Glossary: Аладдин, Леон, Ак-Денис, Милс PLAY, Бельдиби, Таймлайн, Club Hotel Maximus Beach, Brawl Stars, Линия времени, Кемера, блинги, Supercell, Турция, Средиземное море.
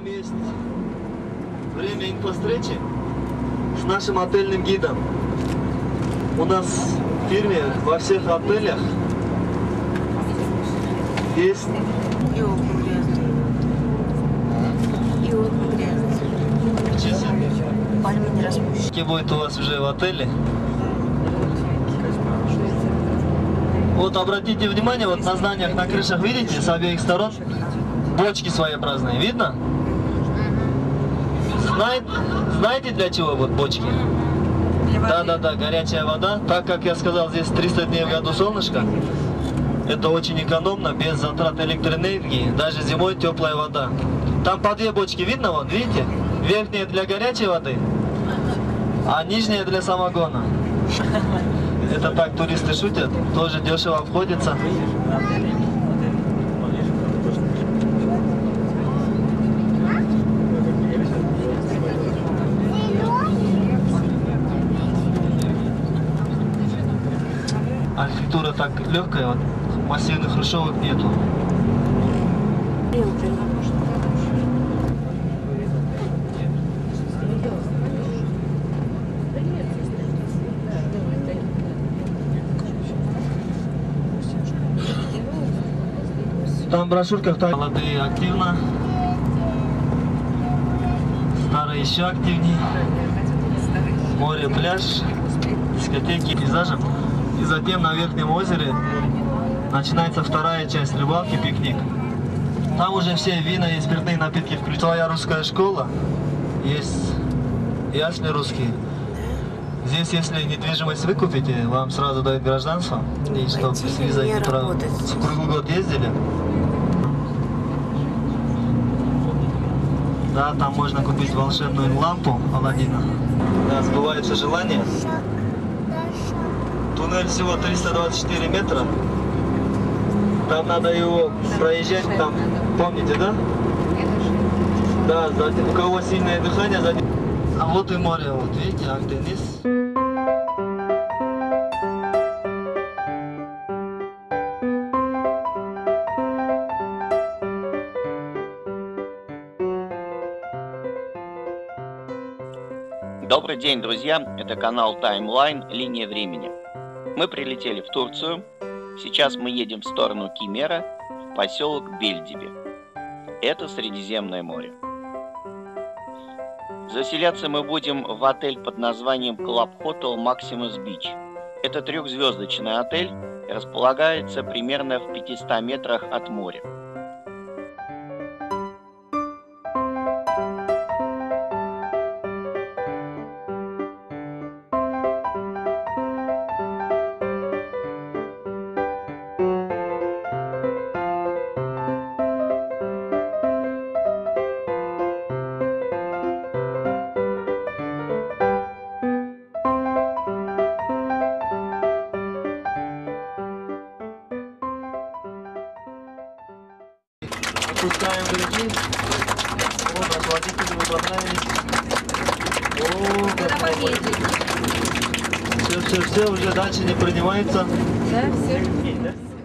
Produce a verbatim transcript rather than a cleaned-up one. нашем есть время инфо-встречи с нашим отельным гидом. У нас в фирме во всех отелях есть... Будет у вас уже в отеле. Вот обратите внимание, вот на зданиях, на крышах, видите, с обеих сторон бочки своеобразные, видно? Знает, знаете, для чего вот бочки? Да-да-да, горячая вода. Так как я сказал, здесь триста дней в году солнышко. Это очень экономно, без затрат электроэнергии. Даже зимой теплая вода. Там по две бочки видно, вот видите? Верхняя для горячей воды, а нижняя для самогона. Это так туристы шутят, тоже дешево обходится. Архитектура так легкая, вот массивных хрущевок нету. Там в брошюрках так молодые активно, старые еще активнее. Море, пляж, дискотеки, пейзажи. И затем на верхнем озере начинается вторая часть рыбалки, пикник. Там уже все вина и спиртные напитки включены. Своя русская школа, есть ясли русские. Здесь, если недвижимость выкупите, вам сразу дают гражданство, и чтобы с визой не работать. В круглый год ездили. Да, там можно купить волшебную лампу Аладдина. Да, сбываются желания. Туннель всего триста двадцать четыре метра. Там надо его проезжать, там, помните, да? Да, у кого сильное дыхание, за ним. А вот и море, вот видите, Ак-Денис. Добрый день, друзья! Это канал Таймлайн, Линия времени. Мы прилетели в Турцию. Сейчас мы едем в сторону Кемера, в поселок Бельдиби. Это Средиземное море. Заселяться мы будем в отель под названием Club Hotel Maximus Beach. Это трехзвездочный отель, располагается примерно в пятистах метрах от моря. Пускаем людей. О, наш водитель, вы понравились. О, как понравились. Все, все, все, уже дальше не принимается. Да, все.